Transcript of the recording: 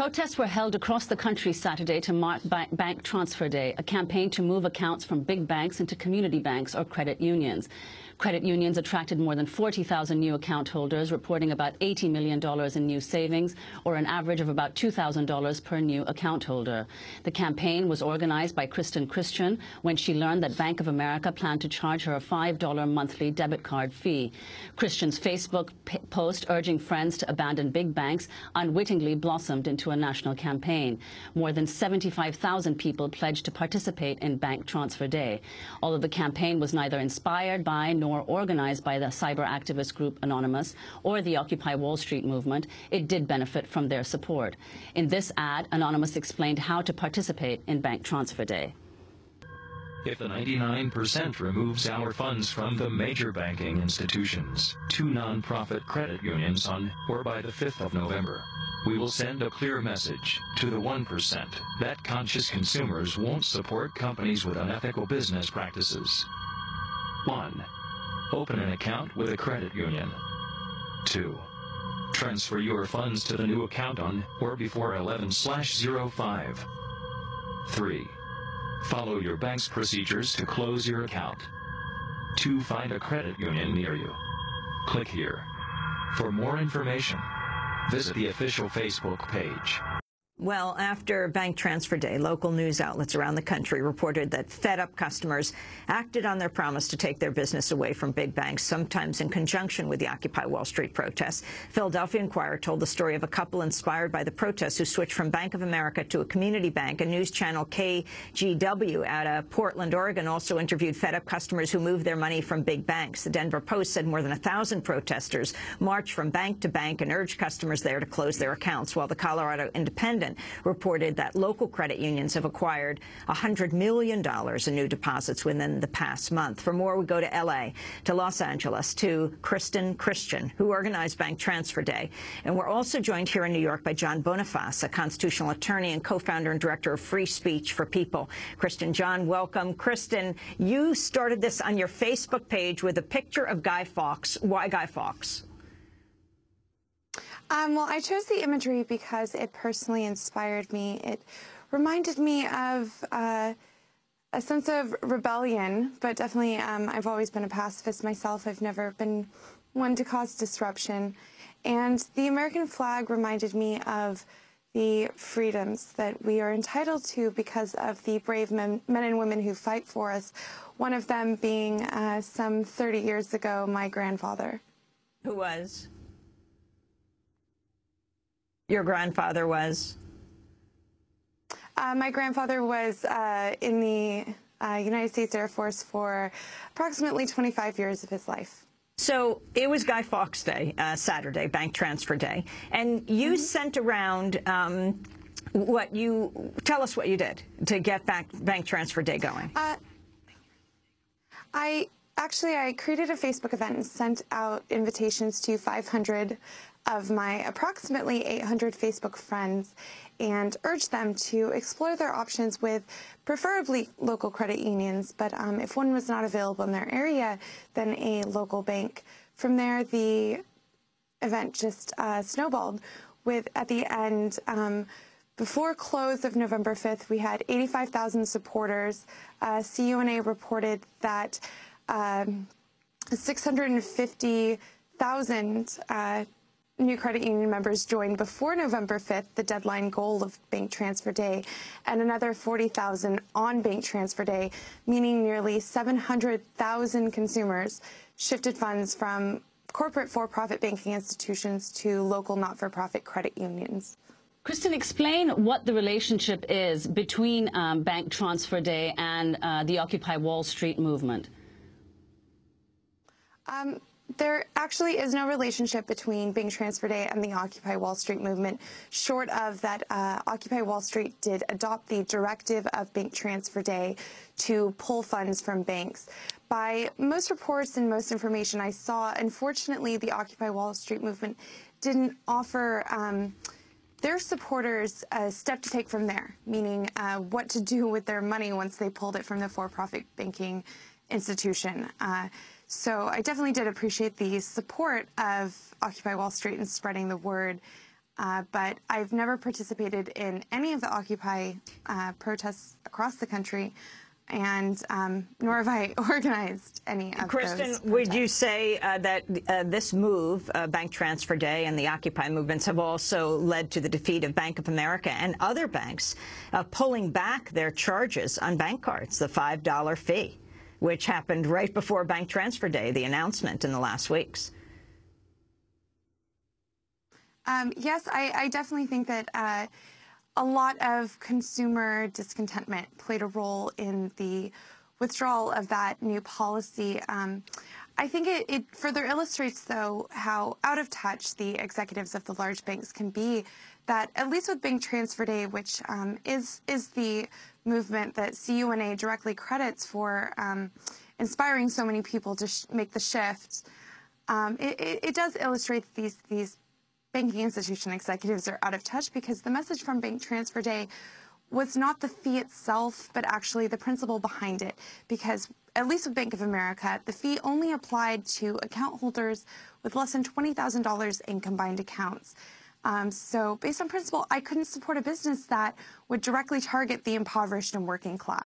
Protests were held across the country Saturday to mark Bank Transfer Day, a campaign to move accounts from big banks into community banks or credit unions. Credit unions attracted more than 40,000 new account holders, reporting about $80 million in new savings, or an average of about $2,000 per new account holder. The campaign was organized by Kristen Christian when she learned that Bank of America planned to charge her a $5 monthly debit card fee. Christian's Facebook post urging friends to abandon big banks unwittingly blossomed into a national campaign. More than 75,000 people pledged to participate in Bank Transfer Day. Although the campaign was neither inspired by nor organized by the cyber activist group Anonymous or the Occupy Wall Street movement, it did benefit from their support. In this ad, Anonymous explained how to participate in Bank Transfer Day. If the 99% removes our funds from the major banking institutions, to nonprofit credit unions on or by the 5th of November, we will send a clear message to the 1% that conscious consumers won't support companies with unethical business practices. 1. Open an account with a credit union. 2. Transfer your funds to the new account on or before 11/05. 3. Follow your bank's procedures to close your account. 2. Find a credit union near you. Click here. For more information, visit the official Facebook page. Well, after Bank Transfer Day, local news outlets around the country reported that fed-up customers acted on their promise to take their business away from big banks, sometimes in conjunction with the Occupy Wall Street protests. Philadelphia Inquirer told the story of a couple inspired by the protests who switched from Bank of America to a community bank. A news channel, KGW, out of Portland, Oregon, also interviewed fed-up customers who moved their money from big banks. The Denver Post said more than 1,000 protesters marched from bank to bank and urged customers there to close their accounts, while the Colorado Independent reported that local credit unions have acquired $100 million in new deposits within the past month. For more, we go to L.A., to Los Angeles, to Kristen Christian, who organized Bank Transfer Day. And we're also joined here in New York by John Boniface, a constitutional attorney and co-founder and director of Free Speech for People. Kristen, John, welcome. Kristen, you started this on your Facebook page with a picture of Guy Fawkes. Why Guy Fawkes? Well, I chose the imagery because it personally inspired me. It reminded me of a sense of rebellion, but definitely I've always been a pacifist myself. I've never been one to cause disruption. And the American flag reminded me of the freedoms that we are entitled to because of the brave men and women who fight for us, one of them being some 30 years ago, my grandfather. Who was? Your grandfather was? My grandfather was in the United States Air Force for approximately 25 years of his life. So it was Guy Fawkes Day, Saturday, Bank Transfer Day. And you sent around what you— tell us what you did to get Bank Transfer Day going. Actually, I created a Facebook event and sent out invitations to 500 of my approximately 800 Facebook friends and urged them to explore their options with preferably local credit unions, but if one was not available in their area, then a local bank. From there, the event just snowballed with, at the end, before close of November 5th, we had 85,000 supporters. CUNA reported that 650,000 new credit union members joined before November 5th, the deadline goal of Bank Transfer Day, and another 40,000 on Bank Transfer Day, meaning nearly 700,000 consumers shifted funds from corporate for-profit banking institutions to local not-for-profit credit unions. Kristen, explain what the relationship is between Bank Transfer Day and the Occupy Wall Street movement. There actually is no relationship between Bank Transfer Day and the Occupy Wall Street movement, short of that Occupy Wall Street did adopt the directive of Bank Transfer Day to pull funds from banks. By most reports and most information I saw, unfortunately, the Occupy Wall Street movement didn't offer their supporters a step to take from there, meaning what to do with their money once they pulled it from the for-profit banking institution. So I definitely did appreciate the support of Occupy Wall Street in spreading the word But I've never participated in any of the Occupy protests across the country, and nor have I organized any of those protests. Kristen, would you say that this move, Bank Transfer Day and the Occupy movements, have also led to the defeat of Bank of America and other banks pulling back their charges on bank cards, the $5 fee, which happened right before Bank Transfer Day, the announcement in the last weeks? Yes, I definitely think that a lot of consumer discontentment played a role in the withdrawal of that new policy. I think it further illustrates, though, how out of touch the executives of the large banks can be, that at least with Bank Transfer Day, which is the movement that CUNA directly credits for inspiring so many people to make the shift, it does illustrate these banking institution executives are out of touch, because the message from Bank Transfer Day was not the fee itself, but actually the principle behind it. Because, at least with Bank of America, the fee only applied to account holders with less than $20,000 in combined accounts. So based on principle, I couldn't support a business that would directly target the impoverished and working class.